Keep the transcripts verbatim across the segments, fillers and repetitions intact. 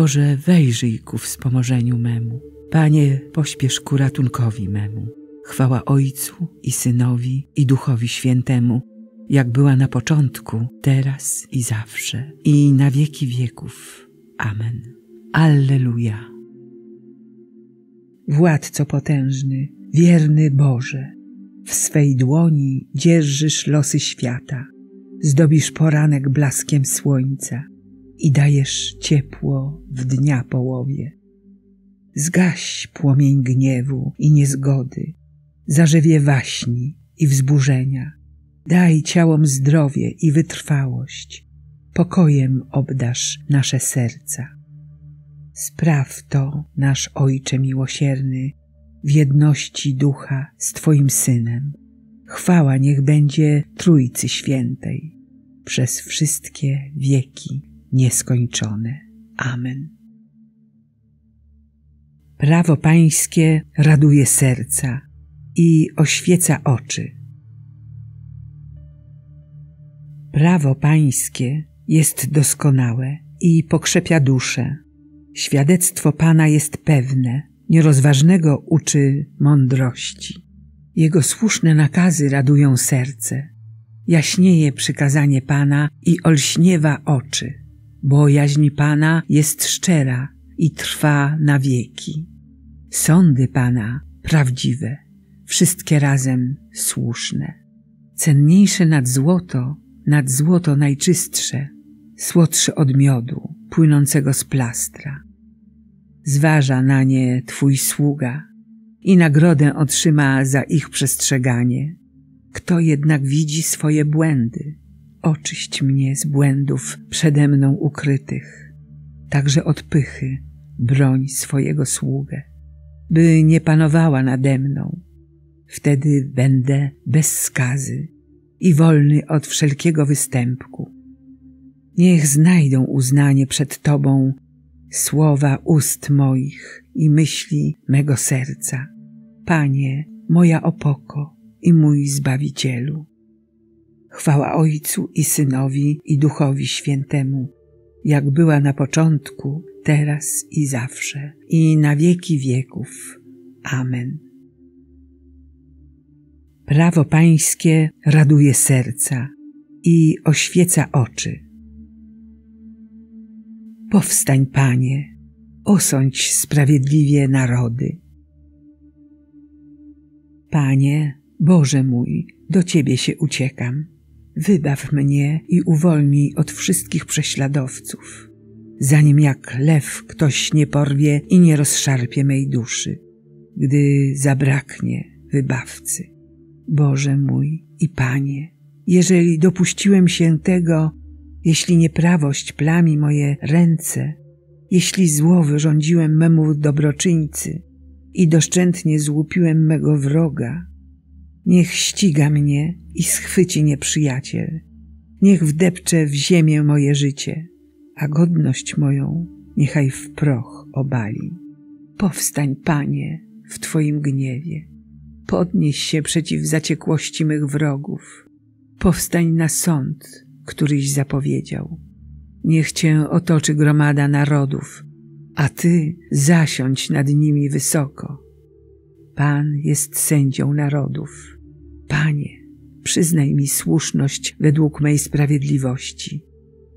Boże, wejrzyj ku wspomożeniu memu. Panie, pośpiesz ku ratunkowi memu. Chwała Ojcu i Synowi, i Duchowi Świętemu, jak była na początku, teraz i zawsze, i na wieki wieków. Amen. Alleluja. Władco potężny, wierny Boże, w swej dłoni dzierżysz losy świata, zdobisz poranek blaskiem słońca i dajesz ciepło w dnia połowie. Zgaś płomień gniewu i niezgody, zażywie waśni i wzburzenia. Daj ciałom zdrowie i wytrwałość, pokojem obdarz nasze serca. Spraw to, nasz Ojcze miłosierny, w jedności Ducha z Twoim Synem. Chwała niech będzie Trójcy Świętej, przez wszystkie wieki nieskończone. Amen. Prawo Pańskie raduje serca i oświeca oczy. Prawo Pańskie jest doskonałe i pokrzepia duszę. Świadectwo Pana jest pewne, nierozważnego uczy mądrości. Jego słuszne nakazy radują serce. Jaśnieje przykazanie Pana i olśniewa oczy. Bojaźń Pana jest szczera i trwa na wieki. Sądy Pana prawdziwe, wszystkie razem słuszne. Cenniejsze nad złoto, nad złoto najczystsze, słodsze od miodu płynącego z plastra. Zważa na nie Twój sługa i nagrodę otrzyma za ich przestrzeganie. Kto jednak widzi swoje błędy, oczyść mnie z błędów przede mną ukrytych. Także od pychy broń swojego sługę, by nie panowała nade mną. Wtedy będę bez skazy i wolny od wszelkiego występku. Niech znajdą uznanie przed Tobą słowa ust moich i myśli mego serca, Panie, moja opoko i mój Zbawicielu. Chwała Ojcu i Synowi, i Duchowi Świętemu, jak była na początku, teraz i zawsze, i na wieki wieków. Amen. Prawo Pańskie raduje serca i oświeca oczy. Powstań, Panie, osądź sprawiedliwie narody. Panie, Boże mój, do Ciebie się uciekam. Wybaw mnie i uwolnij od wszystkich prześladowców, zanim jak lew ktoś nie porwie i nie rozszarpie mej duszy, gdy zabraknie wybawcy. Boże mój i Panie, jeżeli dopuściłem się tego, jeśli nieprawość plami moje ręce, jeśli zło wyrządziłem memu dobroczyńcy i doszczętnie złupiłem mego wroga, niech ściga mnie i schwyci nieprzyjaciel, niech wdepcze w ziemię moje życie, a godność moją niechaj w proch obali. Powstań, Panie, w Twoim gniewie, podnieś się przeciw zaciekłości mych wrogów, powstań na sąd, któryś zapowiedział. Niech Cię otoczy gromada narodów, a Ty zasiądź nad nimi wysoko. Pan jest sędzią narodów. Panie, przyznaj mi słuszność według mej sprawiedliwości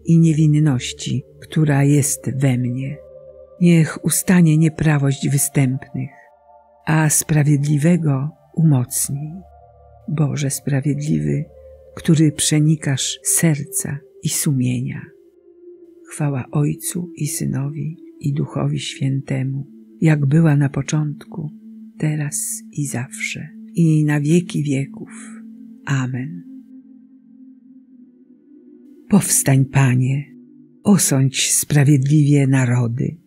i niewinności, która jest we mnie. Niech ustanie nieprawość występnych, a sprawiedliwego umocnij. Boże sprawiedliwy, który przenikasz serca i sumienia. Chwała Ojcu i Synowi, i Duchowi Świętemu, jak była na początku, teraz i zawsze, i na wieki wieków. Amen. Powstań, Panie, osądź sprawiedliwie narody.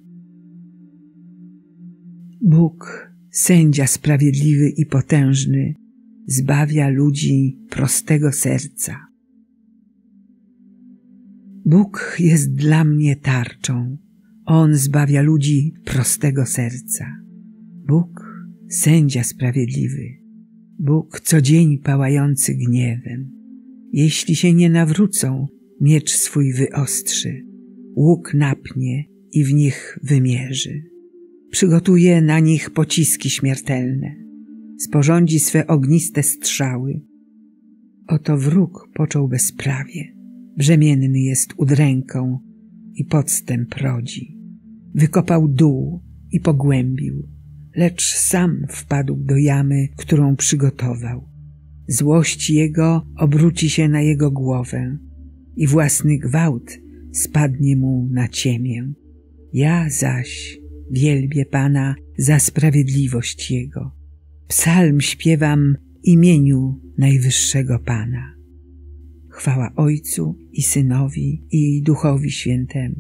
Bóg, sędzia sprawiedliwy i potężny, zbawia ludzi prostego serca. Bóg jest dla mnie tarczą. On zbawia ludzi prostego serca. Bóg, sędzia sprawiedliwy. Bóg co dzień pałający gniewem. Jeśli się nie nawrócą, miecz swój wyostrzy, łuk napnie i w nich wymierzy. Przygotuje na nich pociski śmiertelne, sporządzi swe ogniste strzały. Oto wróg począł bezprawie, brzemienny jest udręką i podstęp rodzi. Wykopał dół i pogłębił, lecz sam wpadł do jamy, którą przygotował. Złość jego obróci się na jego głowę i własny gwałt spadnie mu na ciemię. Ja zaś wielbię Pana za sprawiedliwość jego. Psalm śpiewam imieniu Najwyższego Pana. Chwała Ojcu i Synowi i Duchowi Świętemu,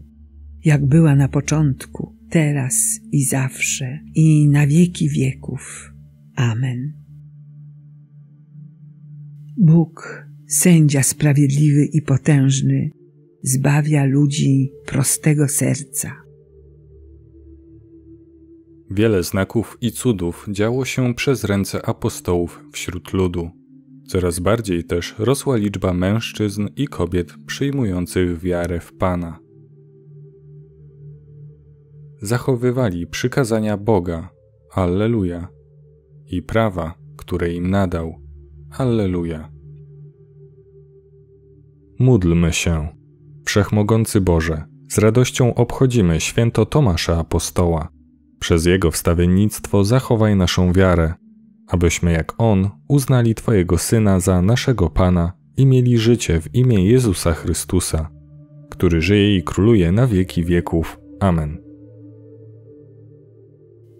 jak była na początku, teraz i zawsze, i na wieki wieków. Amen. Bóg, sędzia sprawiedliwy i potężny, zbawia ludzi prostego serca. Wiele znaków i cudów działo się przez ręce apostołów wśród ludu. Coraz bardziej też rosła liczba mężczyzn i kobiet przyjmujących wiarę w Pana. Zachowywali przykazania Boga, alleluja, i prawa, które im nadał, alleluja. Módlmy się. Wszechmogący Boże, z radością obchodzimy święto Tomasza Apostoła. Przez jego wstawiennictwo zachowaj naszą wiarę, abyśmy jak on uznali Twojego Syna za naszego Pana i mieli życie w imię Jezusa Chrystusa, który żyje i króluje na wieki wieków. Amen.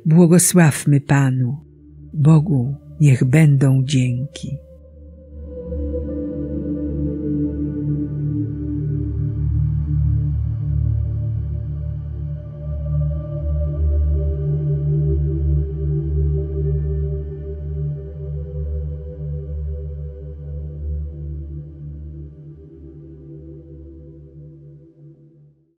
Błogosławmy Panu, Bogu niech będą dzięki.